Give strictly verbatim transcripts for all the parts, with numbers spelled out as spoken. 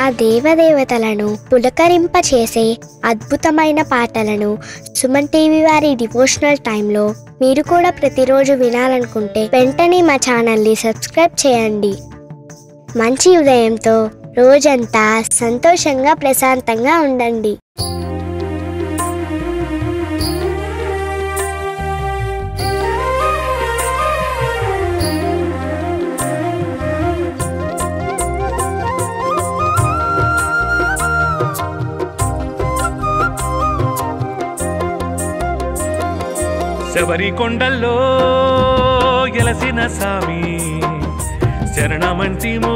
ఆ దేవదేవతలను పులకరింపచేసే అద్భుతమైన పాటలను సుమన్ టీవీ వారి డివోషనల్ టైంలో మీరు కూడా ప్రతిరోజు వినాలనుకుంటే వెంటనే మా ఛానల్ని సబ్స్క్రైబ్ చేయండి. మంచి ఉదయంతో రోజంతా సంతోషంగా ప్రశాంతంగా ఉండండి. శబరికొండల్లో ఎలసిన స్వామి శరణమంటిమో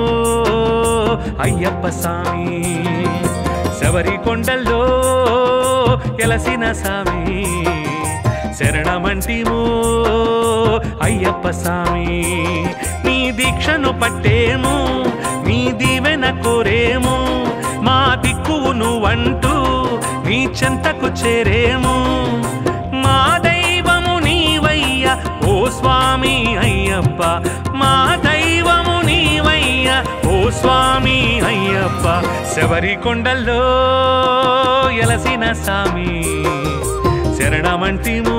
అయ్యప్ప స్వామి. శబరికొండల్లో ఎలసిన స్వామి శరణమంటిమో అయ్యప్ప స్వామి. నీ దీక్షను పట్టేము, నీ దీవెన కోరేము, మా దిక్కువు నువ్వంటూ నీ చెంతకు చేరేము. మా ఓ స్వామి అయ్యప్ప, మా దైవము నీవయ్య ఓ స్వామి అయ్యప్ప. శబరికొండల్లో ఎలసిన స్వామి శరణమంటిమో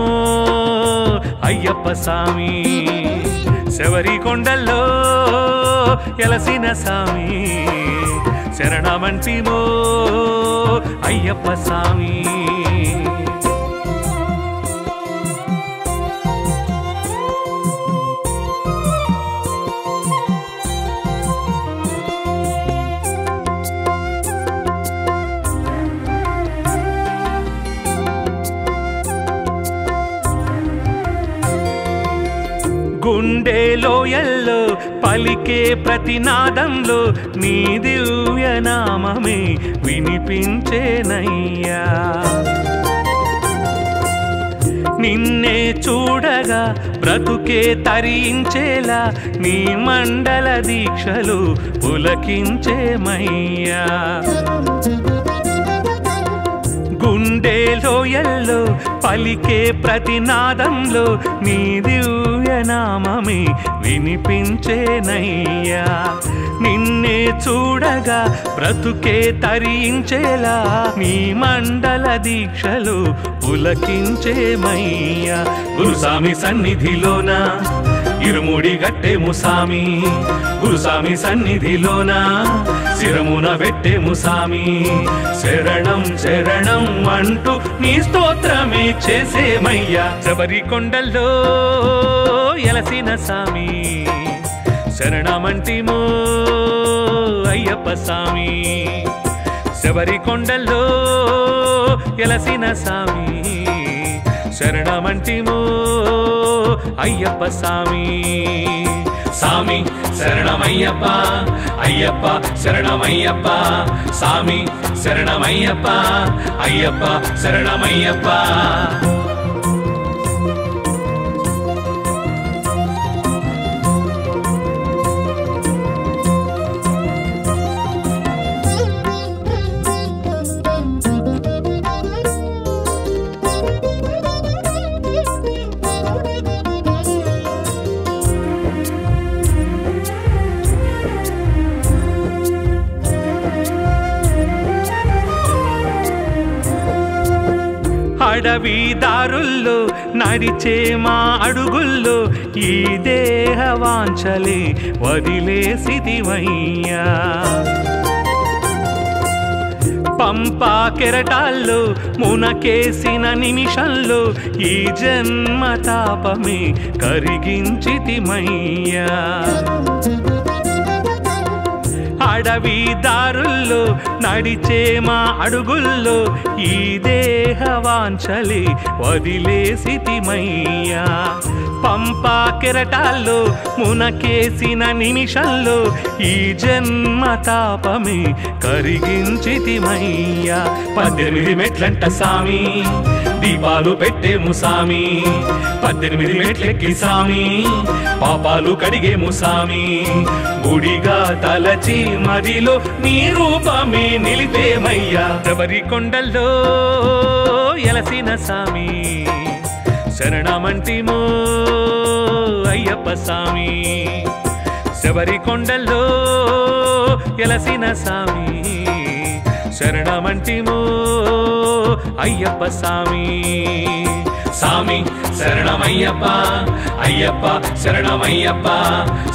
అయ్యప్ప స్వామి. శబరికొండల్లో ఎలసిన స్వామి శరణమంటిమో అయ్యప్ప స్వామి. గుండె లోయల్లో పలికే ప్రతినాదంలో నీ దివ్య నామమే వినిపించేనయ్యా. నిన్నే చూడగా బ్రతుకే తరించేలా నీ మండల దీక్షలు పులకించేమయ్యా. గుండె లోయల్లో పలికే ప్రతినాదంలో నీ దివ్య నామమే వినిపించేనయ్యా. నిన్నే చూడగా బ్రతుకే తరించేలా నీ మండల దీక్షలు పులకించేమయ్యా. గురుస్వామి సన్నిధిలోన ఇరుముడి గట్టేము స్వామి, గురుస్వామి సన్నిధిలోన శిరమున పెట్టేము స్వామి. శరణం శరణం అంటూ నీ స్తోత్రమే చేసేమయ్యా. శబరికొండల్లో ఎలసిన స్వామి శరణమంటిమో అయ్యప్ప స్వామి. శబరికొండల్లో ఎలసిన స్వామి శరణమంటిమో అయ్యప్ప స్వామి. స్వామి శరణమయ్యప్ప, అయ్యప్ప శరణమయ్యప్ప, స్వామి శరణమయ్యప్ప, అయ్యప్ప శరణమయ్యప్ప. అడవి దారుల్లో నడిచే మా అడుగుల్లో ఈ దేహ వాంఛలే వదిలేసిదివయ్యా. పంపా కెరటాల్లో మునకేసిన నిమిషంలో ఈ జన్మ తాపమే కరిగించితిమయ్యా. అడవి దారుల్లో నడిచే మా అడుగుల్లో ఈ దేహ వాంఛలే వదిలేసితిమయ్యా. పంపా కెరటాల్లో మునకేసిన నిమిషంలో ఈ జన్మ తాపమే కరిగించితిమయ్యా. పద్దెనిమిది మెట్లంట స్వామి దీపాలు పెట్టేము స్వామి, పద్దెనిమిది మెట్లెక్కి స్వామి పాపాలు కడిగేము స్వామి. గుడిగా తలచి మదిలో నీ రూపమే నిలిపేమయ్యా. శబరికొండల్లో ఎలసిన స్వామి శరణమంటిమో అయ్యప్ప స్వామి. శబరికొండల్లో ఎలసిన స్వామి शरणमंटिमो अय्यप्पा स्वामी स्वामी शरणमय्यप्पा अय्यप्पा शरणमय्यप्पा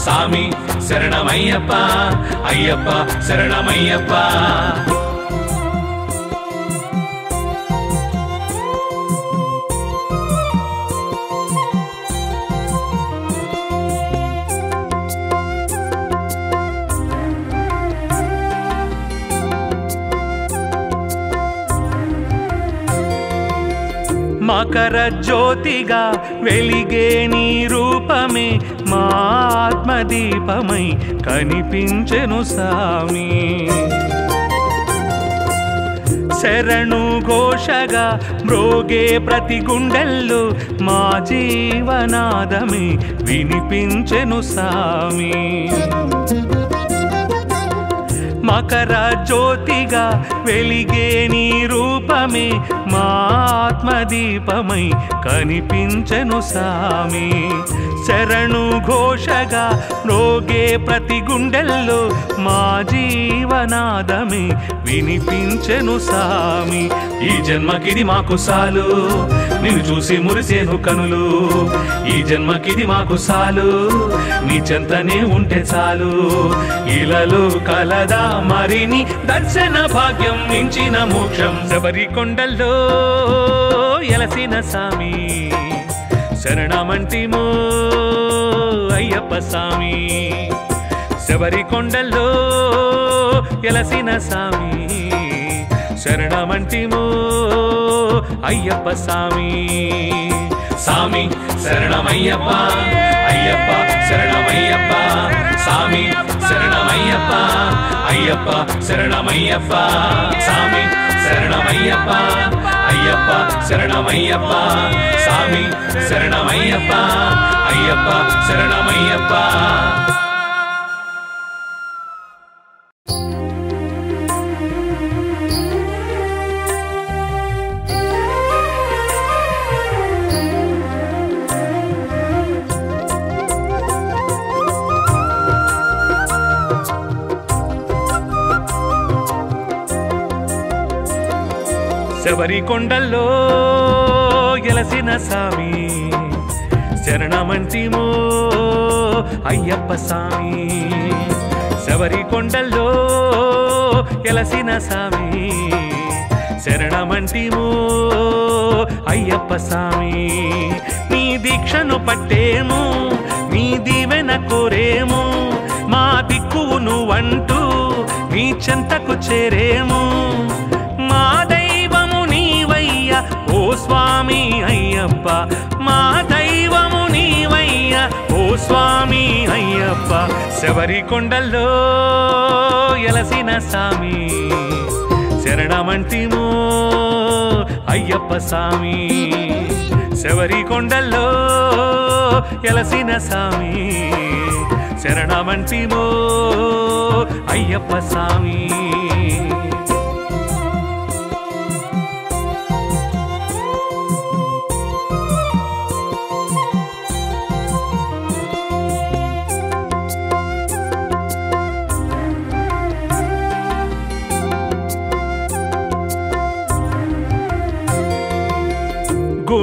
स्वामी शरणमय्यप्पा अय्यप्पा शरणमय्यप्पा मकर ज्योतिगा वेलिगे नी रूपमे मा आत्मदीपमै कनिपिंचेनु स्वामी शरणु घोषगा म्रोगे प्रति गुंडेल्लू मा जीवनादमे विनिपिंचेनु स्वामी मकर ज्योतिगा वेलिगे नी रूपमे मा आत्मदीपमै कनिपिंचेनु स्वामी शरणु घोषगा रोगे प्रति गुंडेल्लो मा जीवनादमे विनिपिंचेनु स्वामी ई जन्मकिदि माकु सालु निन्नु चूसी मुरिसेनु कनुलु ई जन्मकिदि माकु सालु नी चंतने उंटे चालु इलालो कलदा मरिनी दर्शन भाग्यं मिंचिन मोक्षं सबरी कोंडल्लो यलसिन स्वामी शरणमंटिमो अय्यप्पा स्वामी सबरी कोंडल्लो यलसिन स्वामी शरणमंटिमो अय्यप्पा स्वामी स्वामी शरणमय्यप्पा अय्यप्पा शरणमय्यप्पा स्वामी शरणमय्यप्पा अय्यप्पा शरणमय्यप्पा स्वामी शरणमय्यप्पा अय्यप्पा शरणमय्यप्पा स्वामी शरणमय्यप्पा अय्यप्पा शरणमय्यप्पा सबरी कोंडल्लो यलसिन स्वामी शरणमंटिमो अय्यप्पा स्वामी सबरी कोंडल्लो यलसिन स्वामी शरणमंटिमो अय्यप्पा स्वामी नी दीक्षनु पट्टेमु नी दीवेन कोरेमु मा दिक्कुनु अंटू नी चंतकु चेरेमु ओ स्वामी अय्यप्पा मा दैवमु नीवय्या ओ स्वामी अय्यप्पा शबरिकोंडल्लो यलसिन स्वामी शरणमंटिमो अय्यप्पा स्वामी शबरिकोंडल्लो यलसिन स्वामी शरणमंटिमो अय्यप्पा स्वामी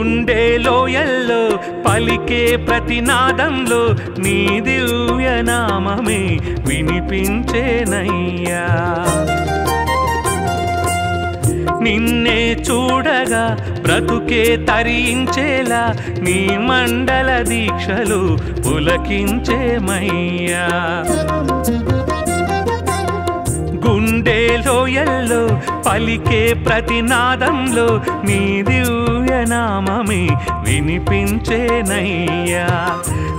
गुंडे लोयल्लो पलिके प्रतिनादंलो नी दिव्य नाममे विनिपिंचेनय्या निन्ने चूडगा ब्रतुके तरिंचेला नी मंडल दीक्षलु पुलकिंचेमय्या गुंडे लोयल्लो पलिके प्रतिनादंलो नी दिव्य नाममे विनिपिंचेनय्या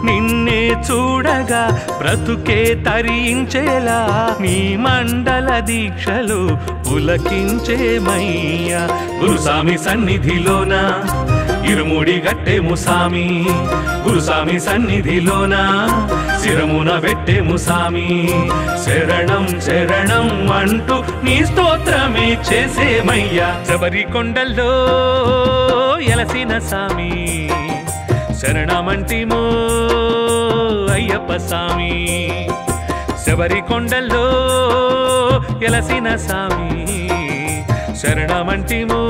निन्ने चूडगा ब्रतुके तरिंचेला नी मंडल दीक्षलु पुलकिंचेमय्या गुरुस्वामी सन्निधिलोना इरुमुडी गट्टेमु स्वामी गुरुस्वामी सन्निधिलोना सिरमुन बेट्टेमु स्वामी शरणं शरणं अंटू नी स्तोत्रमे चेसेमय्या शबरिकोंडल्लो यलसिन स्वामी शरणमंटिमो अय्यप्पा स्वामी शबरिकोंडल्लो यलसिन स्वामी शरणमंटिमो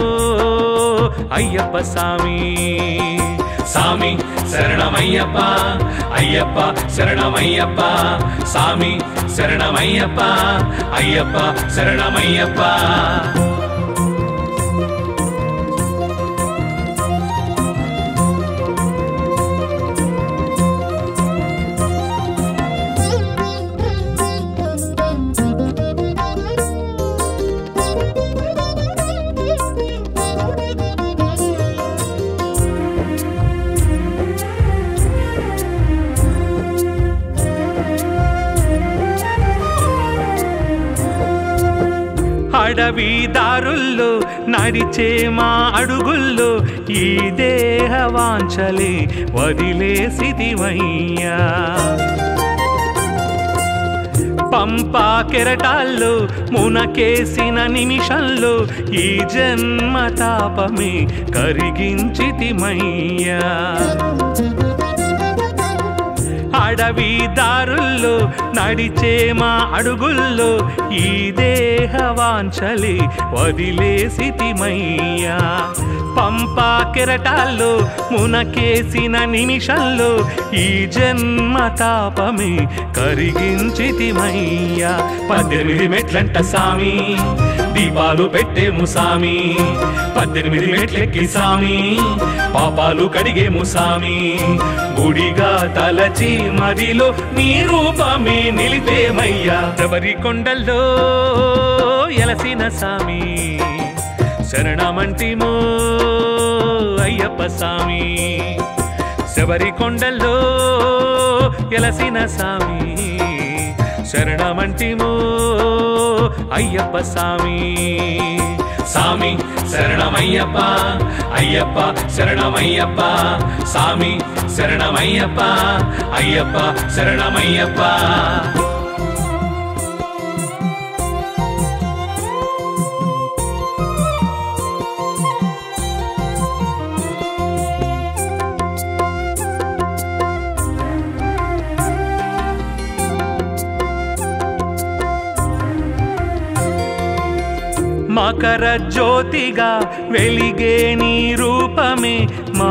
अय्यप्पा स्वामी स्वामी शरणमय्यप्पा अय्यप्पा शरणमय्यप्पा स्वामी शरणमय्यप्पा अय्यप्पा शरणमय्यप्पा అడవి దారుల్లో నడిచే మా అడుగుల్లో ఈ దేహ వాంఛలే వదిలేసితివయ్యా పంపా కెరటాల్లో మునకేసిన నిమిషంలో ఈ జన్మ తాపమే కరిగించితిమయ్యా అడవి దారుల్లో నడిచే మా అడుగుల్లో ఈ దేహ వాంఛలే వదిలేసితిమయ్యా పంపా కెరటాల్లో మునకేసిన నిమిషంలో ఈ జన్మ తాపమే కరిగించితిమయ్యా పద్దెనిమిది మెట్లంట సామి దీపాలు పెట్టేము సామి పద్దెనిమిది మెట్లెక్కి సామి పాపాలు కడిగేము సామి గుడిగా తలచి మదిలో నీ రూపమే నిలిపేమయ్యా శబరి కొండల్లో ఎలసిన సామి శరణమంటిమో అయ్యప్ప సామి శబరి కొండల్లో ఎలసిన సామి శరణమంటిమో అయ్యప్ప సామి సామి శరణమయ్యప్పా అయ్యప్పా శరణమయ్యప్పా సామి శరణమయ్యప్పా అయ్యప్పా శరణమయ్యప్పా मकर ज्योतिगा वेलिगे नी रूपमे मा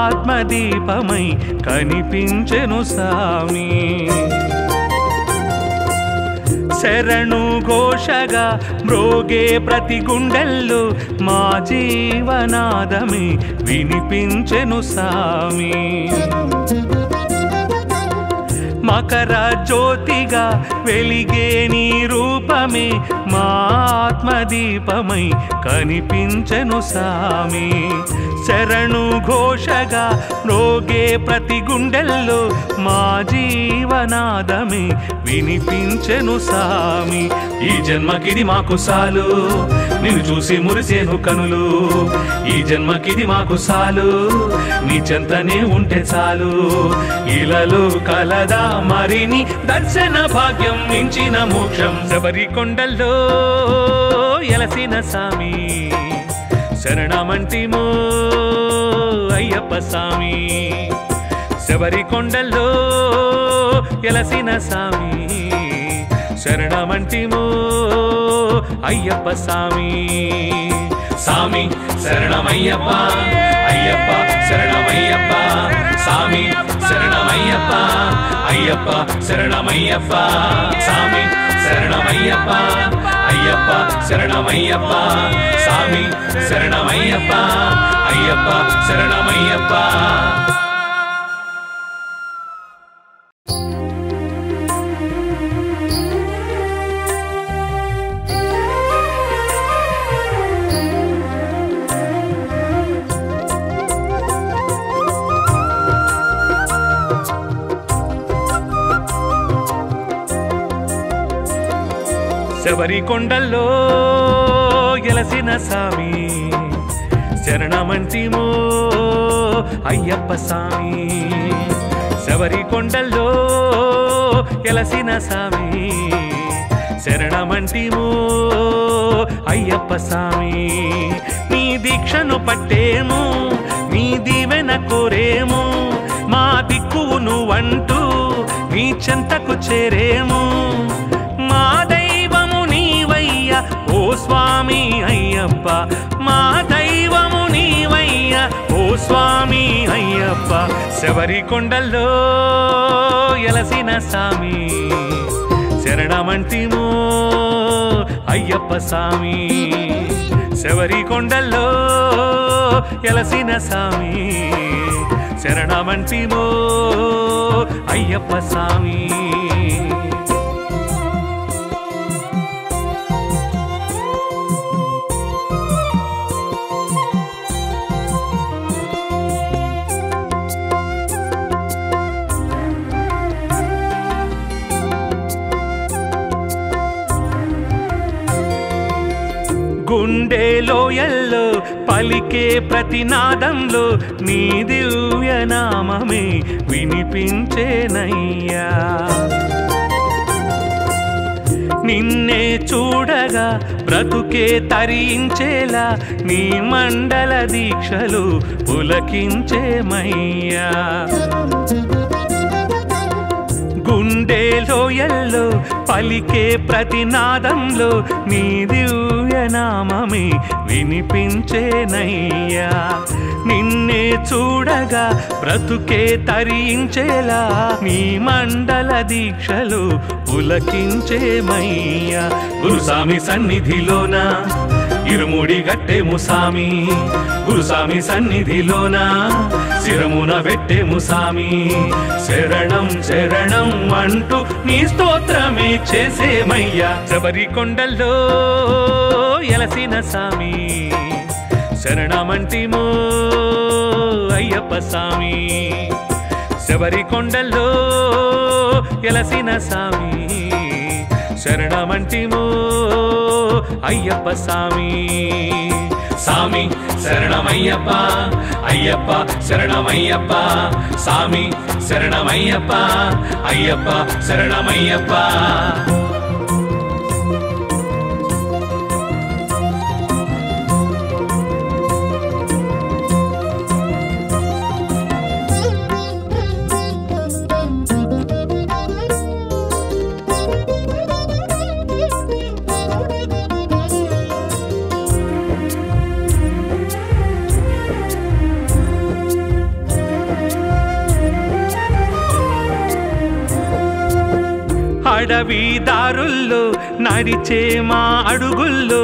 आत्मदीपमै कनिपिंचेनु सामी शरणु घोषगा म्रोगे प्रति गुंडेल्लो मा जीवनादमे विनिपिंचेनु सामी मकर ज्योतिगा वेलिगे नी रूपमे मा आत्मदीपमै कनिपिंचेनु सामी शरणु घोषगा रोगे प्रति गुंडेल्लो मा जीवनादमे विनिपिंचेनु सामी ई जन्मकिदि माकु सालु निन्नु चूसी मुरिसेनु कनुलु ई जन्मकिदि माकु सालु नी चंतने उंटे चालु इलालो कलदा मरिनी दर्शन भाग्यं मिंचिन मोक्षं शबरी कोंडल्लो एलसिन सामी शरणमंटिमो अय्यप्पा सामी शबरी कोंडल्लो एलसिन सामी शरणमंटिमो अय्यप्पा सामी सामी शरणमय्यप्पा अय्यप्पा शरणमय्यप्पा सामी शरणमय्यप्पा अय्यप्पा शरणमय्यप्पा सामी शरणमय्यप्पा अय्यप्पा शरणमय्यप्पा सामी शरणमय्यप्पा अय्यप्पा शरणमय्यप्पा శబరి కొండల్లో ఎలసిన సామి శరణమంటిమో అయ్యప్ప సామి శబరి కొండల్లో ఎలసిన సామి శరణమంటిమో అయ్యప్ప సామి నీ దీక్షను పట్టేము నీ దీవెన కోరేము మా దిక్కువు నువ్వంటూ నీ చెంతకు చేరేము మా దైవము నీవయ్యా ఓ స్వామి అయ్యా అయ్యప్ప మా దైవము నీవయ్యా ఓ స్వామి అయ్యప్ప శబరికొండల్లో ఎలసిన స్వామి శరణమంటిమో అయ్యప్ప స్వామి శబరికొండల్లో ఎలసిన స్వామి శరణమంటిమో అయ్యప్ప స్వామి గుండే లోయల్లో పలికే ప్రతినాదంలో నీ దివ్య నామమే వినిపించేనయ్యా నిన్నే చూడగా బ్రతుకే తరించేలా నీ మండల దీక్షలు పులకించేమయ్యా గుండే లోయల్లో పలికే ప్రతినాదంలో నీ దివ్య నామమే వినిపించేనయ్యా నిన్నే చూడగా బ్రతుకే తరించేలా నీ మండల దీక్షలు పులకించేమయ్యా గురుస్వామి సన్నిధిలోన ఇరుముడి గట్టెము స్వామి గురుస్వామి సన్నిధిలోన శిరమున పెట్టెము స్వామి శరణం శరణం అంటూ నీ స్తోత్రమే చేసేమయ్యా శబరికొండల్లో ఎలసిన స్వామి శరణమంటిమో అయ్యప్ప స్వామి శబరికొండల్లో ఎలసిన స్వామి శరణమంటిమో అయ్యప్ప స్వామి స్వామి శరణమయ్యప్ప అయ్యప్ప శరణమయ్యప్ప స్వామి శరణమయ్యప్ప అయ్యప్ప శరణమయ్యప్ప అడవి దారుల్లో నడిచే మా అడుగుల్లో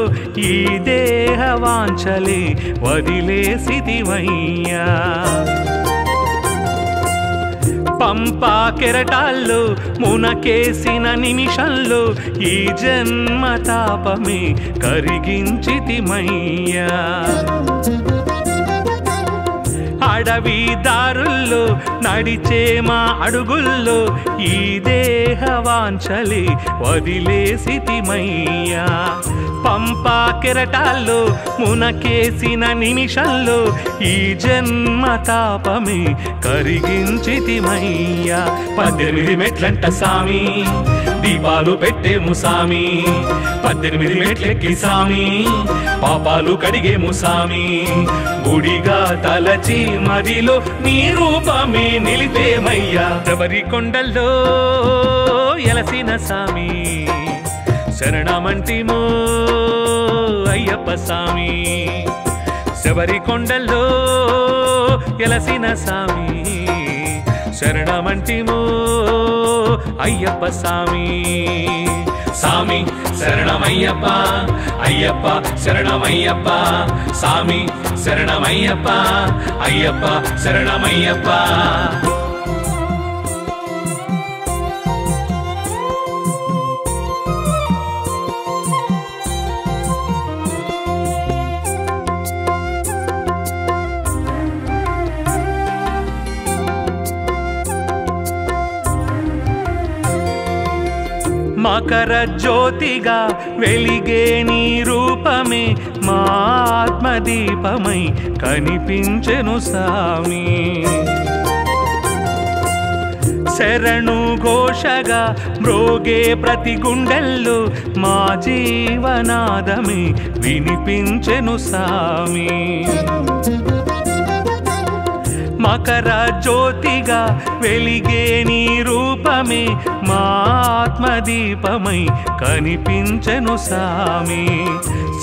ఈ దేహ వాంఛలే వదిలేసిదివయ్యా పంపా కెరటాల్లో మునకేసిన నిమిషంలో ఈ జన్మ తాపమే కరిగించితిమయ్యా అడవి దారుల్లో నడిచే మా అడుగుల్లో ఈ దేహ వాంఛలే వదిలేసితిమయ్యా పంపా కెరటాల్లో మునకేసిన నిమిషంలో ఈ జన్మ తాపమే కరిగించితిమయ్యా పద్దెనిమిది మెట్లంట స్వామి దీపాలు పెట్టేము స్వామి పద్దెనిమిది మెట్లెక్కి స్వామి పాపాలు కడిగేము స్వామి గుడిగా తలచి మదిలో నీ రూపమే నిలిపేమయ్యా శబరికొండల్లో ఎలసిన స్వామి శరణమంటిమో అయ్యప్ప స్వామి శబరికొండల్లో ఎలసిన స్వామి శరణమంటిమో అయ్యప్ప స్వామి స్వామి శరణమయ్యప్ప అయ్యప్ప శరణమయ్యప్ప స్వామి శరణమయ్యప్ప అయ్యప్ప శరణమయ్యప్ప మకర జ్యోతిగా వెలిగే నీ రూపమే మా ఆత్మదీపమై కనిపించెను స్వామి శరణు ఘోషగా మ్రోగే ప్రతి గుండెల్లో మా జీవనాదమే मकर ज्योतिगा वेलिगे नी रूपमे मा आत्मदीपमै कनिपिंचनु सामी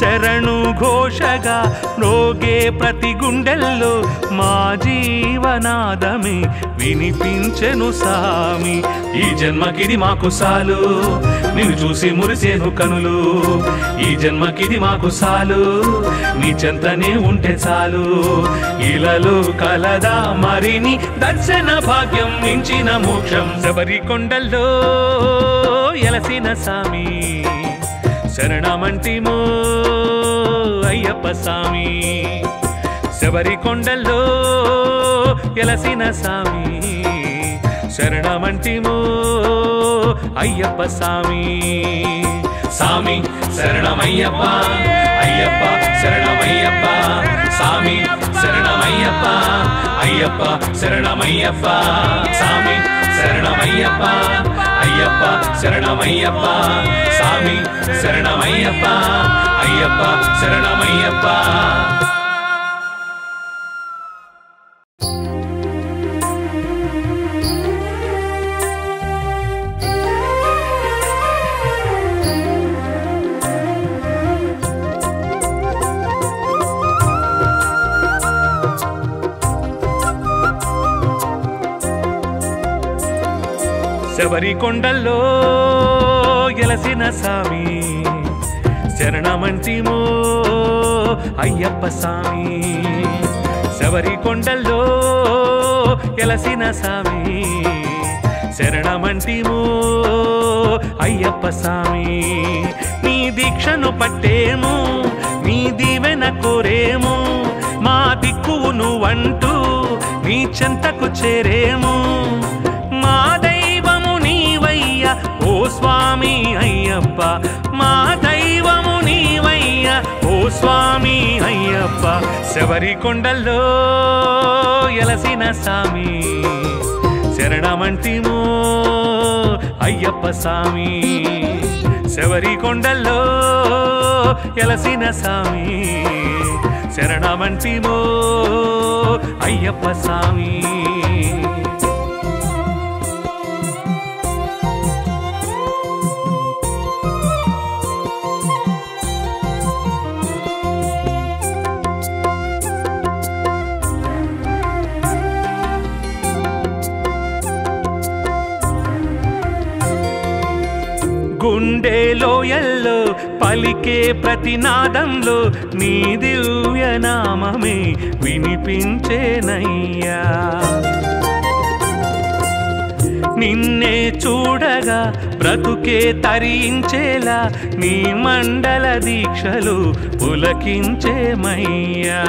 शरणु घोषगा रोगे प्रति गुंडेल्लो मा जीवनादमे विनिपिंचनु सामी ई जन्मकिदि माकु सालु निन्नु चूसी मुरिसेनु कनुलु ई जन्मकिदि माकु सालु नी चंतने उंटे चालु इलालो कलदा मरिनी दर्शन भाग्यं मिंचिन मोक्षं सबरी कोंडल्लो यलसिन सामी शरणमंटिमो अय्यप्प सामी सबरी कोंडल्लो यलसिन सामी शरणमंटिमो अय्यप्प सामी सामी शरणमय्यप्पा अय्यप्पा शरणमय्यप्पा सामी शरणमय्यप्पा अय्यप्पा शरणमय्यप्पा सामी शरणमय्यप्पा अय्यप्पा शरणमय्यप्पा सामी शरणमय्यप्पा अय्यप्पा शरणमय्यप्पा శబరికొండల్లో ఎలసిన సామి శరణమంటిమో అయ్యప్ప సామి శబరికొండల్లో ఎలసిన సామి శరణమంటిమో అయ్యప్ప సామి నీ దీక్షను పట్టేము నీ దీవెన కోరేము మా దిక్కును వంటూ నీ చెంతకు చేరేము ఓ స్వామి అయ్యప్ప మా దైవము నీవయ్య ఓ స్వామి అయ్యప్ప శబరికొండల్లో ఎలసిన సామి శరణమంటిమో అయ్యప్ప సామి శబరికొండల్లో ఎలసిన సామి శరణమంటిమో అయ్యప్ప సామి గుండే లోయల్లో పలికే ప్రతినాదంలో నీ దివ్య నామమే వినిపించేనయ్యా నిన్నే చూడగా బ్రతుకే తరించేలా నీ మండల దీక్షలు పులకించేమయ్యా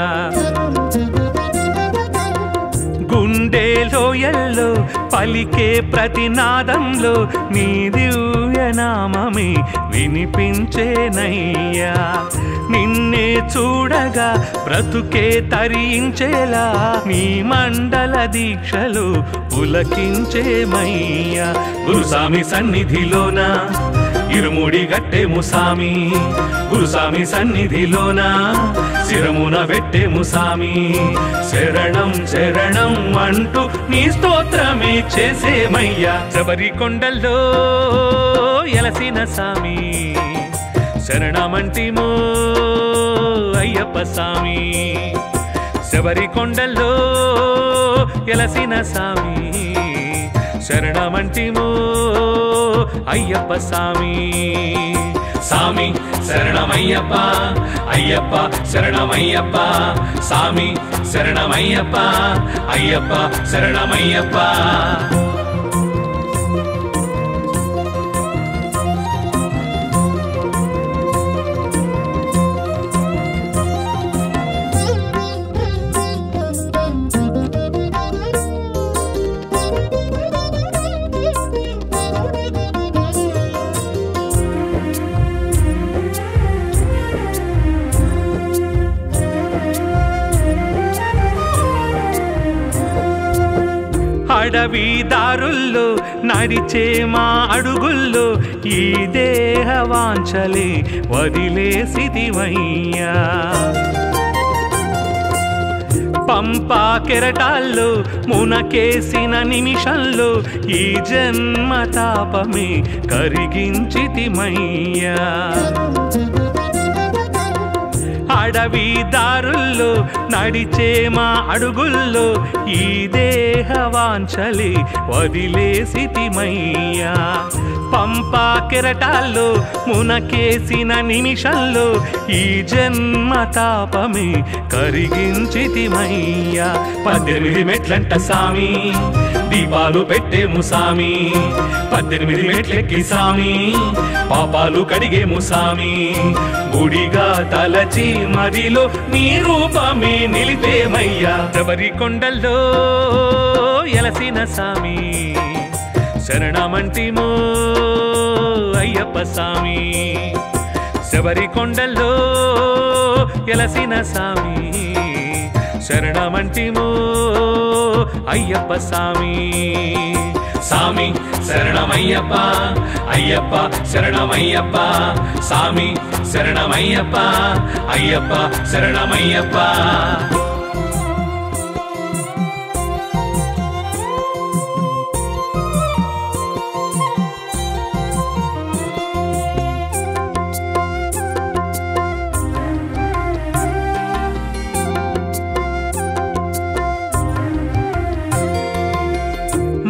గుండే లోయల్లో పలికే ప్రతినాదంలో నీ దివ్య నామమే వినిపించేనయ్యా నిన్నే చూడగా బ్రతుకే తరించేలా నీ మండల దీక్షలు పులకించేమయ్యా గురుస్వామి సన్నిధిలోన ఇరుముడి గట్టెము సామి గురుస్వామి సన్నిధిలోన శిరమున పెట్టెము సామి శరణం శరణం అంటూ నీ స్తోత్రమే చేసేమయ్యా శబరికొండల్లో ఎలసిన సామి శరణమంటిమో అయ్యప్ప సామి శబరికొండల్లో ఎలసిన సామి శరణమంటిమో అయ్యప్ప సామి సామి శరణమయ్యప్ప అయ్యప్ప శరణమయ్యప్ప సామి శరణమయ్యప్ప అయ్యప్ప శరణమయ్యప్ప అడవి దారుల్లో నడిచే మా అడుగుల్లో ఈ దేహ వాంఛలే వదిలేసితివయ్యా పంపా కెరటాల్లో మునకేసిన నిమిషంలో ఈ జన్మ తాపమే కరిగించితిమయ్యా. అడవి దారుల్లో నడిచే మా అడుగుల్లో ఈ దేహవాంఛలే వదిలేసితిమయ్యా. పంపా కెరటాల్లో మునకేసిన నిమిషంలో ఈ జన్మ తాపమే కరిగించితిమయ్యా. పద్దెనిమిది మెట్లంట సామి దీపాలు పెట్టేము సామి, పద్దెనిమిది మెట్లెక్కి సామి పాపాలు కడిగేము సామి, గుడిగా తలచి మదిలో నీ రూపమే నిలిపేమయ్యా. శబరి కొండల్లో ఎలసిన సామి శరణమంటిమో అయ్యప్ప సామి, శబరి కొండల్లో ఎలసిన సామి శరణమంటిమో అయ్యప్ప సామి. సామి శరణమయ్యప్ప, అయ్యప్ప శరణమయ్యప్ప, సామి శరణమయ్యప్ప, అయ్యప్ప శరణమయ్యప్ప.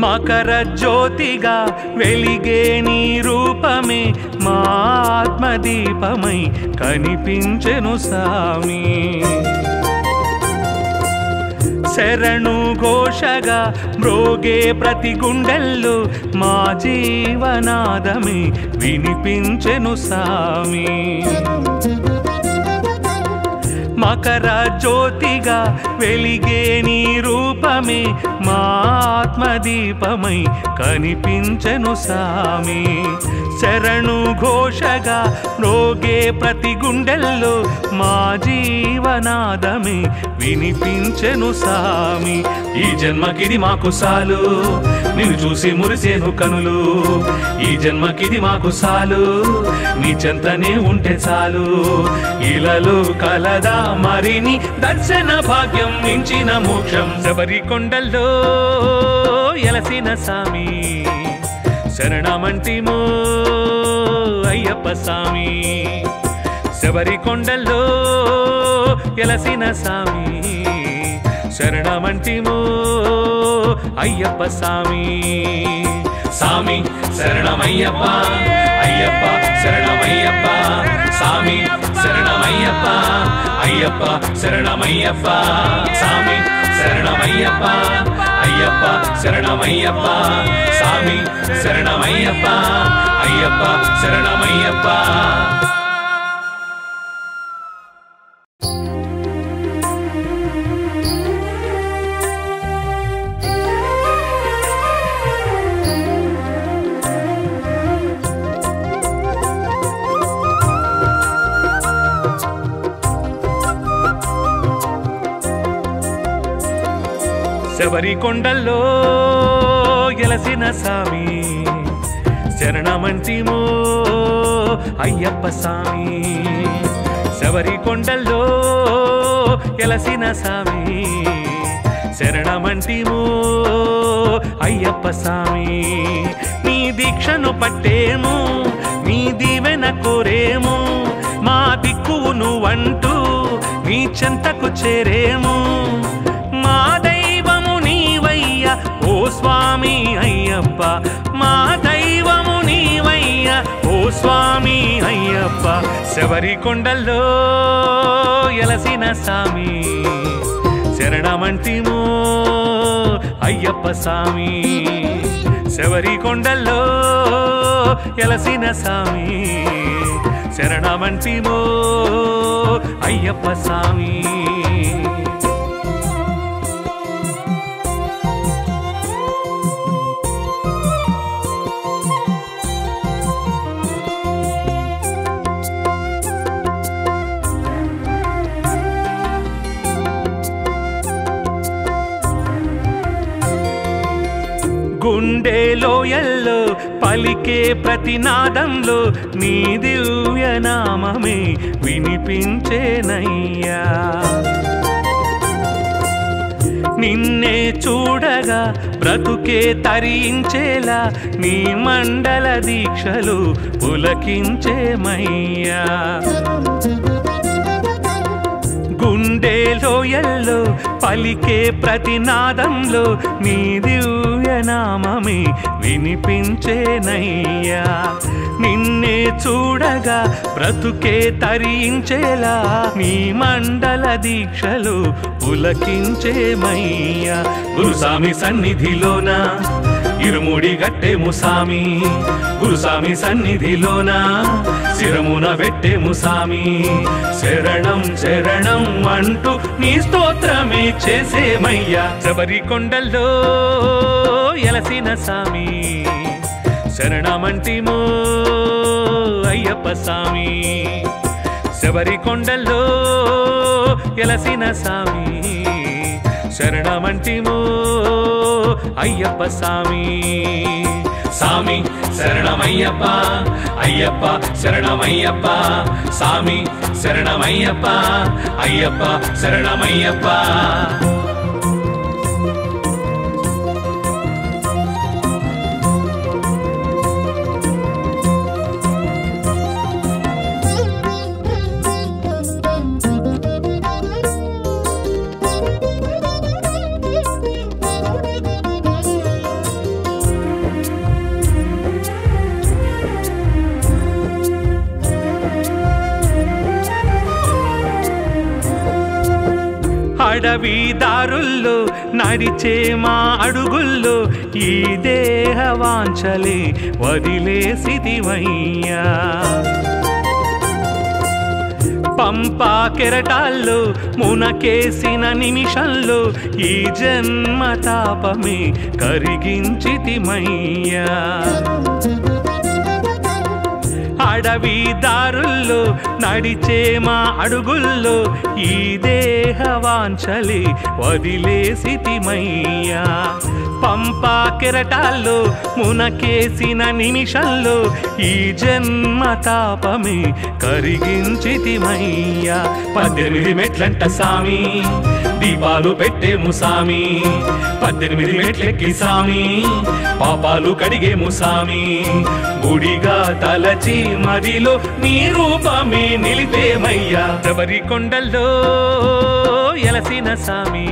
మకర జ్యోతిగా వెలిగే నీ రూపమే మా ఆత్మదీపమై కనిపించెను సామి. శరణు ఘోషగా మ్రోగే ప్రతి గుండెల్లో మా జీవనాదమే వినిపించెను సామి. మకర జ్యోతిగా వెలిగే నీ రూపమే మా ఆత్మదీపమై కనిపించెను సామి. శరణు ఘోషగా రోగే ప్రతి గుండెల్లో మా జీవనాదమే వినిపించెను సామి. ఈ జన్మకిది మాకు సాలు, నిన్ను చూసి మురిసేను కనులు, ఈ జన్మకిది మాకు సాలు, నీ చెంతనే ఉంటే చాలు. ఇలాలో కలదా మరిని దర్శన భాగ్యం మించిన మోక్షం. శబరి కొండల్లో ఎలసిన సామి శరణమంటిమో అయ్యప్ప సామి, శబరి కొండల్లో ఎలసిన సామి శరణమంటిమో అయ్యప్ప సామి. సామి శరణమయ్యప్ప, అయ్యప్ప శరణమయ్యప్ప, సామి శరణమయ్యప్ప, అయ్యప్ప శరణమయ్యప్ప, సామి శరణమయ్యప్ప, అయ్యప్ప శరణమయ్యప్ప, సామి శరణమయ్యప్ప, అయ్యప్ప శరణమయ్యప్ప. శబరి కొండల్లో ఎలసిన సామి శరణమంటిమో అయ్యప్ప సామి, శబరి కొండల్లో ఎలసిన సామి శరణమంటిమో అయ్యప్ప సామి. నీ దీక్షను పట్టేము, నీ దీవెన కోరేము, మా దిక్కువు నువ్వంటూ నీ చెంతకు చేరేము. మా ఓ స్వామి అయ్యప్ప, మా దైవము నీవయ్య ఓ స్వామి అయ్యప్ప. శబరి కొండల్లో ఎలసిన సామి శరణమంటిమో అయ్యప్ప సామి, శబరి కొండల్లో ఎలసిన సామి శరణమంటిమో అయ్యప్ప సామి. గుండె లోయల్లో పలికే ప్రతినాదంలో నీ దివ్యనామమే వినిపించేనయ్యా. నిన్నే చూడగా బ్రతుకే తరించేలా నీ మండల దీక్షలు పులకించేమయ్యా. గుండె లోయల్లో పలికే ప్రతినాదంలో నీ దివ్యనామమే వినిపించేనయ్యా. నిన్నే చూడగా బ్రతుకే తరించేలా నీ మండల దీక్షలు పులకించేమయ్యా. గురుస్వామి సన్నిధిలోన ఇరుముడి గట్టెము సామి, గురుస్వామి సన్నిధిలోన శిరమున పెట్టెము సామి. శరణం శరణం అంటూ నీ స్తోత్రమే చేసేమయ్యా. శబరి కొండల్లో ఎలసిన సామి, శరణమంటిమో అయ్యప్ప సామి. శబరి కొండల్లో ఎలసిన సామి, శరణమంటిమో అయ్యప్ప సామి. సామి శరణమయ్యప్ప, అయ్యప్ప శరణమయ్యప్ప. సామి శరణమయ్యప్ప, అయ్యప్ప శరణమయ్యప్ప. అడవి దారుల్లో నడిచే మా అడుగుల్లో ఈ దేహ వాంఛలే వదిలేసిదివయ్యా. పంపా కెరటాల్లో మునకేసిన నిమిషంలో ఈ జన్మ తాపమే కరిగించితిమయ్యా. అడవి దారుల్లో నడిచే మా అడుగుల్లో ఈ దేహ వాంఛలే వదిలేసితిమయ్యా. పంపా కెరటాల్లో మునకేసిన నిమిషంలో ఈ జన్మ తాపమే కరిగించితిమయ్యా. పద్దెనిమిది మెట్లంట సామి, దీపాలు పెట్టేము సామి. పద్దెనిమిది మెట్లెక్కి సామి, పాపాలు కడిగేము సామి. గుడిగా తలచి మదిలో నీ రూపమే నిలిపేమయ్యా. శబరి కొండల్లో ఎలసిన సామి,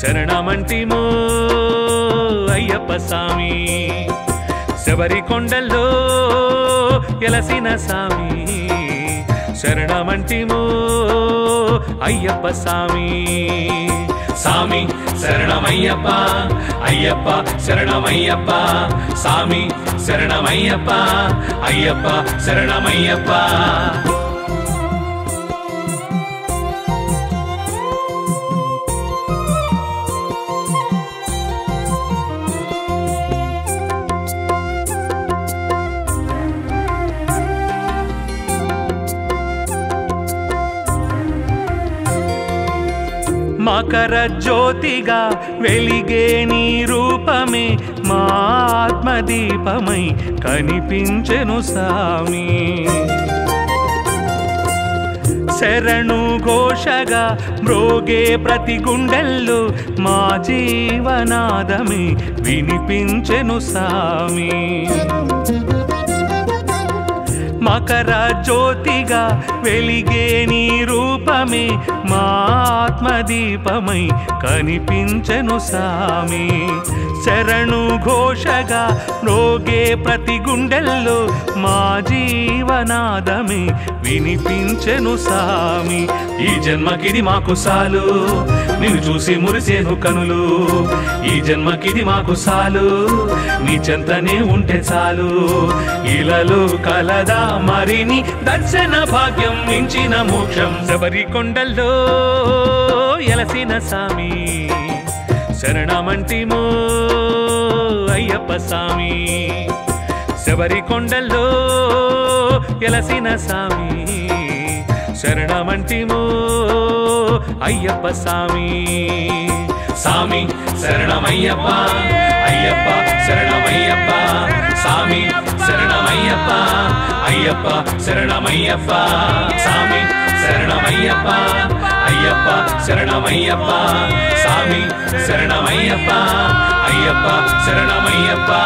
శరణమంటిమో అయ్యప్ప సామి. శబరి కొండల్లో ఎలసిన సామి, శరణమంటిమో అయ్యప్ప సామి. సామి శరణమయ్యప్ప, అయ్యప్ప శరణమయ్యప్ప. సామి శరణమయ్యప్ప, అయ్యప్ప శరణమయ్యప్ప. మకర జ్యోతిగా వెలిగే నీ రూపమే మా ఆత్మదీపమై కనిపించెను సామి. శరణు ఘోషగా మ్రోగే ప్రతి గుండెల్లో మా జీవనాదమే వినిపించెను సామి. మకర జ్యోతిగా వెలిగే నీ రూపమే మా ఆత్మదీపమై కనిపించెను సామి. శరణు ఘోషగా రోగే ప్రతి గుండెల్లో మా జీవనాదమే వినిపించెను సామి. ఈ జన్మకిది మాకు సాలు, నిన్ను చూసి మురిసేను కనులు. ఈ జన్మకిది మాకు సాలు, నీ చెంతనే ఉంటే చాలు. ఇలలో కలదా మరిని దర్శన భాగ్యం మించిన మోక్షం. శబరి కొండల్లో ఎలసిన సామి, శరణమంటిమో అయ్యప్ప సామి. శబరి కొండల్లో ఎలసిన సామి, శరణమంటిమో అయ్యప్ప సామి. సామి శరణమయ్యప్ప, అయ్యప్ప శరణమయ్యప్ప. సామి శరణమయ్యప్ప, అయ్యప్ప శరణమయ్యప్ప. సామి शरणमय्यप्पा अय्यप्पा शरणमय्यप्पा स्वामी शरणमय्यप्पा अय्यप्पा शरणमय्यप्पा।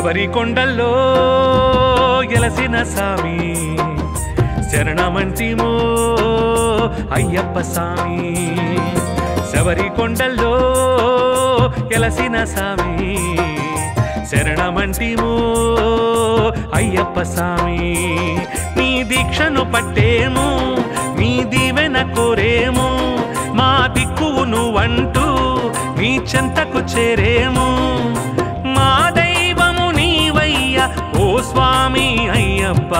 శబరికొండల్లో ఎలసిన సామి శరణమంటిమో అయ్యప్ప సామి శబరికొండల్లో ఎలసిన సామి శరణమంటిమో అయ్యప్ప సామి నీ దీక్షను పట్టేము నీ దీవెన కోరేము మా దిక్కువు నువ్వంటూ నీ చెంతకు చేరేము ఓ స్వామి అయ్యప్ప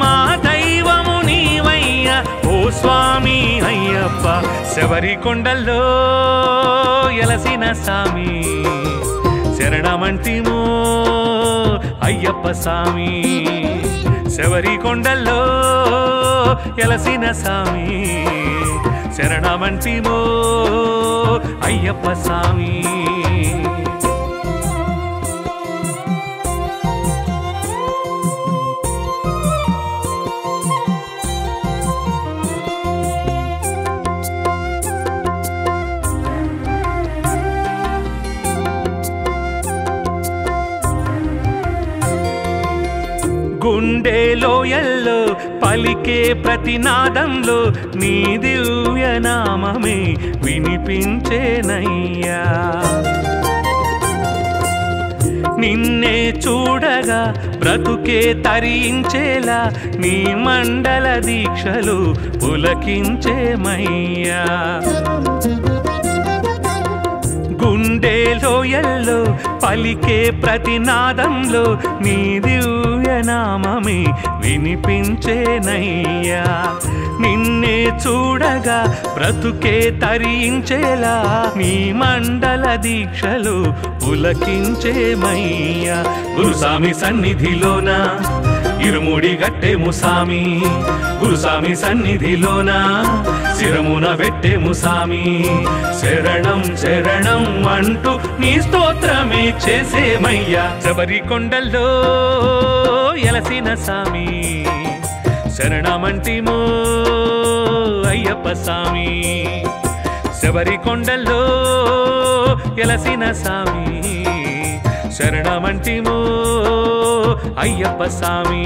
మా దైవము నీవయ్య ఓ స్వామి అయ్యప్ప శబరికొండల్లో ఎలసిన స్వామి శరణమంటిమో అయ్యప్ప స్వామి శబరికొండల్లో ఎలసిన స్వామి శరణమంటిమో అయ్యప్ప స్వామి। గుండె లోయల్లో పలికే ప్రతినాదంలో నీ దివ్య నామమే వినిపించేనయ్యా నిన్నే చూడగా బ్రతుకే తరించేలా నీ మండల దీక్షలు పులకించేమయ్యా గుండె లోయల్లో పలికే ప్రతినాదంలో నీ దివ్య నామమే వినిపించేనయ్యా నిన్నే చూడగా బ్రతుకే తరించేలా నీ మండల దీక్షలు పులకించేమయ్యా గురుస్వామి సన్నిధిలోన ఇరుముడి గట్టెము స్వామి గురుస్వామి సన్నిధిలోన శిరమున పెట్టెము స్వామి శరణం శరణం అంటూ నీ స్తోత్రమే చేసేమయ్యా శబరికొండల్లో ఎలసిన స్వామి శరణమంటిమో అయ్యప్ప స్వామి శబరికొండల్లో ఎలసిన స్వామి శరణమంటిమో అయ్యప్ప స్వామి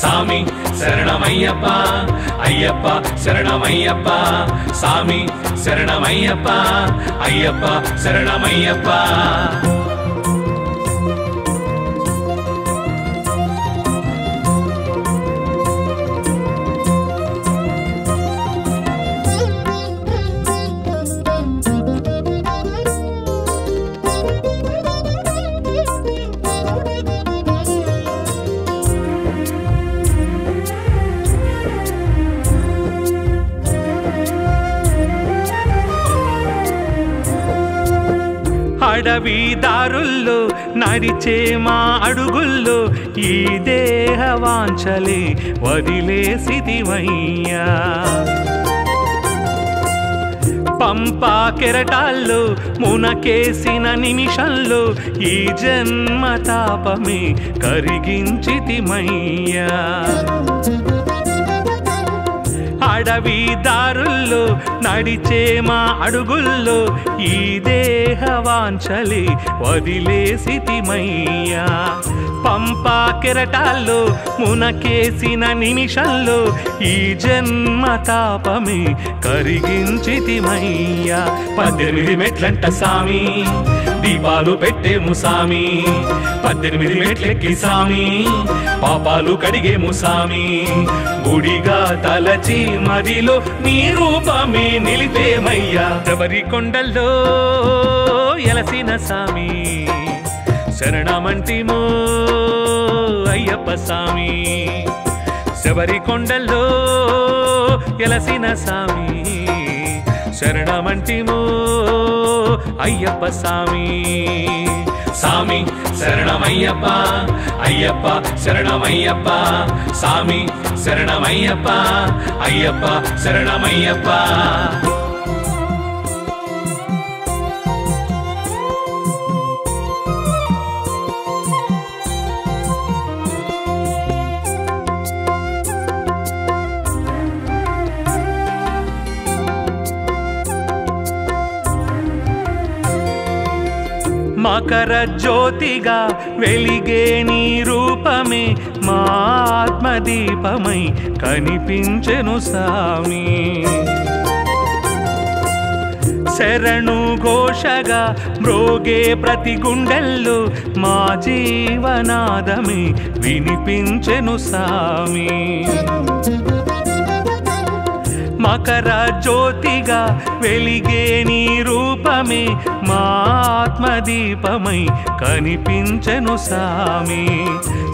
స్వామి శరణమయ్యప్ప అయ్యప్ప శరణమయ్యప్ప స్వామి శరణమయ్యప్ప అయ్యప్ప శరణమయ్యప్ప। అడవి దారుల్లో నడిచే మా అడుగుల్లో ఈ దేహ వాంఛలే వదిలేసిదివయ్యా పంపా కెరటాల్లో మునకేసిన నిమిషంలో ఈ జన్మ తాపమే కరిగించితిమయ్యా అడవి దారుల్లో నడిచే మా అడుగుల్లో ఈ దేహ వాంఛలే వదిలేసితిమయ్యా పంపా కెరటాల్లో మునకేసిన నిమిషంలో ఈ జన్మ తాపమే కరిగించితిమయ్యా పద్దెనిమిది మెట్లంట స్వామి దీపాలు పెట్టేము స్వామి పద్దెనిమిది మెట్లెక్కి స్వామి పాపాలు కడిగేము స్వామి గుడిగా తలచి మదిలో నీ రూపమే నిలిపేమయ్యా శబరికొండల్లో ఎలసిన స్వామి శరణమంటిమో అయ్యప్ప స్వామి శబరికొండల్లో ఎలసిన స్వామి శరణమంటిమో అయ్యప్ప స్వామి சாமி சரணமையப்பா ஐயப்பா சரணமையப்பா சாமி சரணமையப்பா ஐயப்பா சரணமையப்பா. मकर ज्योतिगा वेलिगे नी रूपमे मा आत्मदीपमै कनिपिंचेनु सामी. शरणु घोषगा म्रोगे प्रति गुंडेल्लू मा जीवनादमे विनिपिंचेनु सामी. मकर ज्योतिगा वेलिगे नी रूपमे मा आत्मदीपमै कनिपिंचेनु सामी.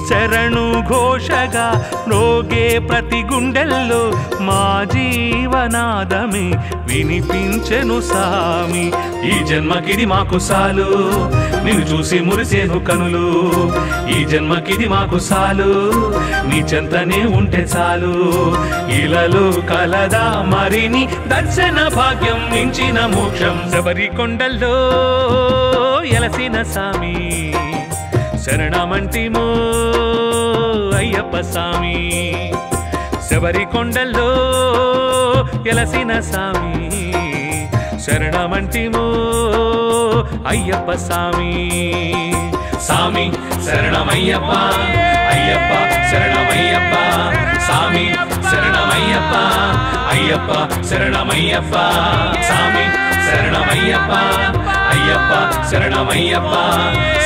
शरणु घोषगा रोगे प्रति गुंडेल्लो मा जीवनादमे विनिपिंचेनु सामी. ई जन्मकिदि माकु सालु निन्नु चूसी मुरिसेनु कनुलु. ई जन्मकिदि माकु सालु नी चंतने उंटे चालु. इलालो कलदा मरिनी दर्शन भाग्यं मिंचिन मोक्षं सबरी कोंडल्लो यलसिन सामी. शरणमंटिमो अय्यप्प सामी सबरी कोंडल्लो यलसिन सामी. शरणमंटिमो अय्यप्प सामी सामी शरणमय्यप्पा अय्यप्पा शरणमय्यप्पा सामी शरणमय्यप्पा अय्यप्पा शरणमय्यप्पा सामी शरणमय्यप्पा अय्यप्पा शरणमय्यप्पा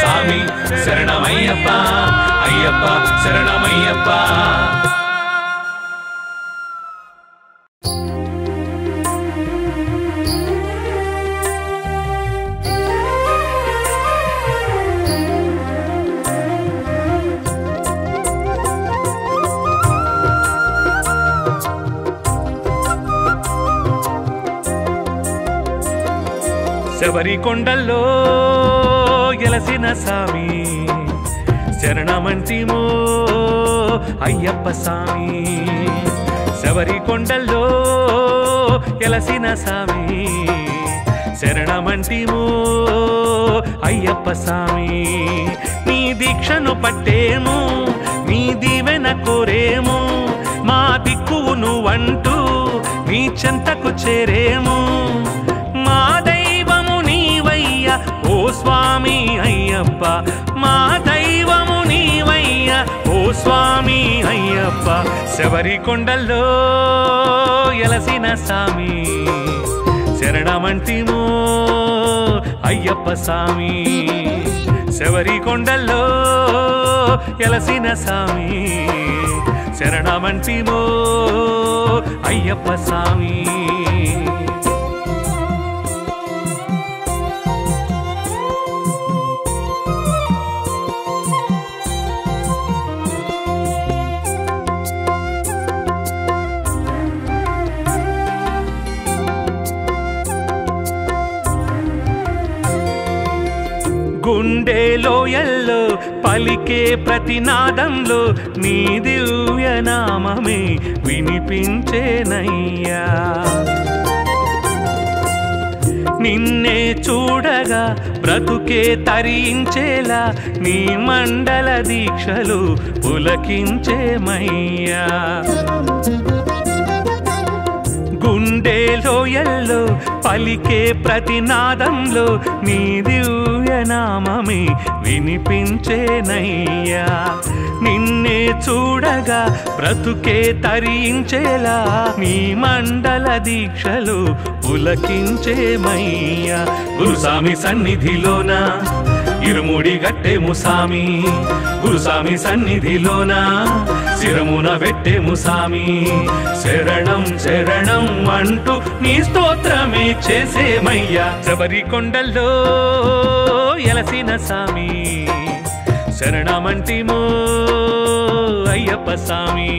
सामी शरणमय्यप्पा अय्यप्पा शरणमय्यप्पा. శబరికొండల్లో ఎలసిన సామి శరణమంటిమో అయ్యప్ప సామి. శబరికొండల్లో ఎలసిన సామి శరణమంటిమో అయ్యప్ప సామి. నీ దీక్షను పట్టేము నీ దీవెన కోరేము మా దిక్కువు నువ్వంటూ నీ చెంతకు చేరేము. ఓ స్వామి అయ్యప్ప మా దైవము నీవయ్య ఓ స్వామి అయ్యప్ప. శబరికొండల్లో ఎలసిన సామి శరణమంటిమో అయ్యప్ప సామి. శబరికొండల్లో ఎలసిన సామి శరణమంటిమో అయ్యప్ప సామి. గుండే లోయల్లో పలికే ప్రతినాదంలో నీ దివ్య నామమే వినిపించేనయ్యా. నిన్నే చూడగా బ్రతుకే తరించేలా నీ మండల దీక్షలు పులకించేమయ్యా. గుండే లోయల్లో పలికే ప్రతినాదంలో నీ దివ్య నామమే వినిపించేనయ్యా. నిన్నే చూడగా బ్రతుకే తరించేలా నీ మండల దీక్షలు పులకించేమయ్యా. గురుస్వామి సన్నిధిలోన ఇరుముడి గట్టెము సామి. గురుస్వామి సన్నిధిలోన శిరమున పెట్టెము సామి. శరణం శరణం అంటూ నీ స్తోత్రమే చేసేమయ్యా. శబరికొండల్లో ఎలసిన సామి శరణమంటిమో అయ్యప్ప సామి.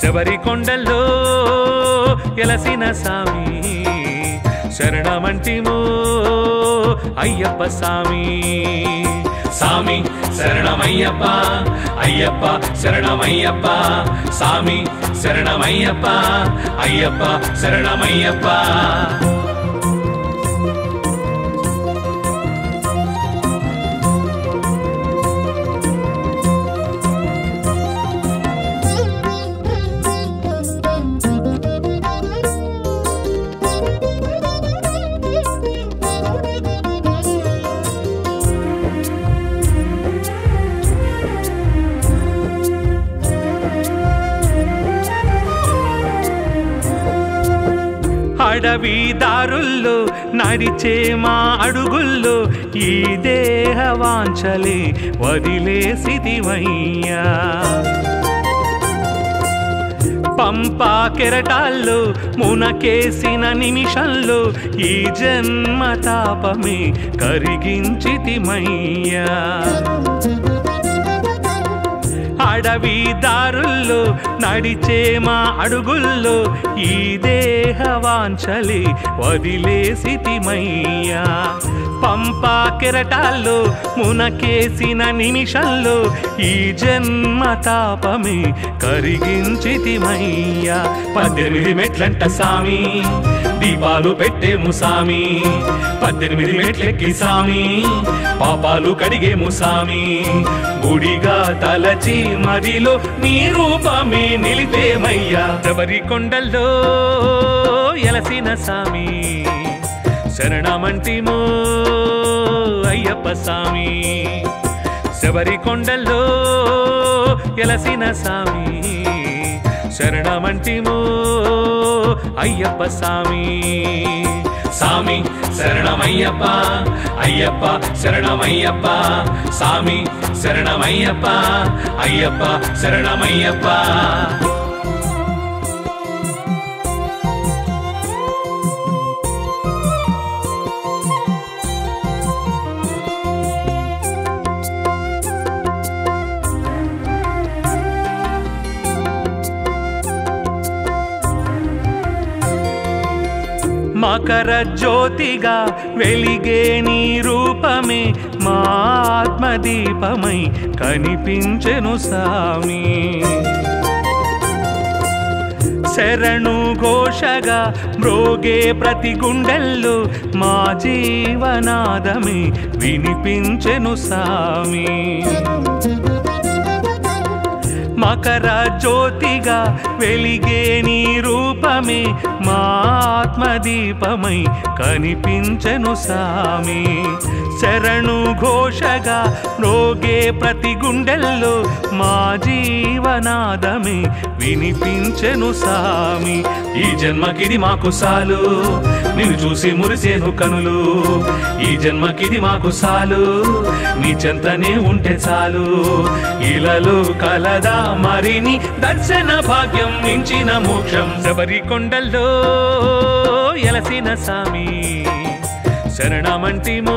శబరికొండల్లో ఎలసిన సామి శరణమంటిమో अय्यप्पा स्वामी स्वामी शरणमय्यप्पा अय्यप्पा शरणमय्यप्पा स्वामी शरणमय्यप्पा अय्यप्पा शरणमय्यप्पा అడవి దారుల్లో నడిచే మా అడుగుల్లో ఈ దేహ వాంఛలే వదిలేసితివయ్యా పంపా కెరటాల్లో మునకేసిన నిమిషంలో ఈ జన్మ తాపమే కరిగించితిమయ్యా అడవి దారుల్లో నడిచే మా అడుగుల్లో ఈ దేహ వాంఛలే వదిలేసితిమయ్యా పంపా కెరటాల్లో మునకేసిన నిమిషంలో ఈ జన్మ తాపమే కరిగించితిమయ్యా పద్దెనిమిది మెట్లంట సామి దీపాలు పెట్టేము సామి పద్దెనిమిది మెట్లెక్కి సామి పాపాలు కడిగేము సామి గుడిగా తలచి మదిలో నీ రూపమే నిలిపేమయ్యా శబరి కొండల్లో ఎలసిన సామి శరణమంటిమో అయ్యప్ప సామి శబరి కొండల్లో ఎలసిన సామి శరణమంటిమో అయ్యప్ప సామి సామి శరణమయ్యప్పా అయ్యప్పా శరణమయ్యప్పా సామి శరణమయ్యప్పా అయ్యప్పా శరణమయ్యప్పా मकर ज्योतिगा वेलिगे नी रूपमे मा आत्मदीपमै कनिपिंचेनु सामी शरणु घोषगा म्रोगे प्रति गुंडेल्लो मा जीवनादमे विनिपिंचेनु सामी मकर ज्योतिगा वेलिगे नी रूपमे मा आत्मदीपमै कनिपिंचेनु सामी शरणु घोषगा रोगे प्रति गुंडेल्लो मा जीवनादमे विनिपिंचेनु सामी ई जन्मकिदि माकु सालु निन्नु चूसी मुरिसेनु कनुलु ई जन्मकिदि माकु सालु नी चंतने उंटे चालु इलालो कलदा मरिनी दर्शन भाग्यं मिंचिन मोक्षं शबरी कोंडल्लो एलसिन सामी शरणमंटिमो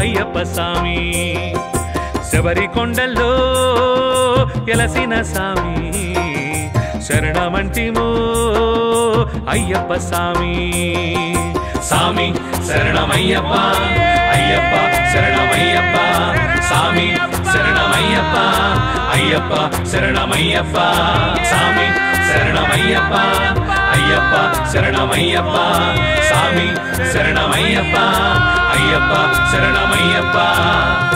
अय्यप्पा सामी शबरी कोंडल्लो एलसिन सामी शरणमंटिमो अय्यप्पा सामी सामी शरणमय्यप्पा अय्यप्पा शरणमय्यप्पा सामी शरणमय्यप्पा अय्यप्पा शरणमय्यप्पा सामी शरणमय्यप्पा अय्यप्पा शरणमय्यप्पा सामी शरणमय्यप्पा अय्यप्पा शरणमय्यप्पा।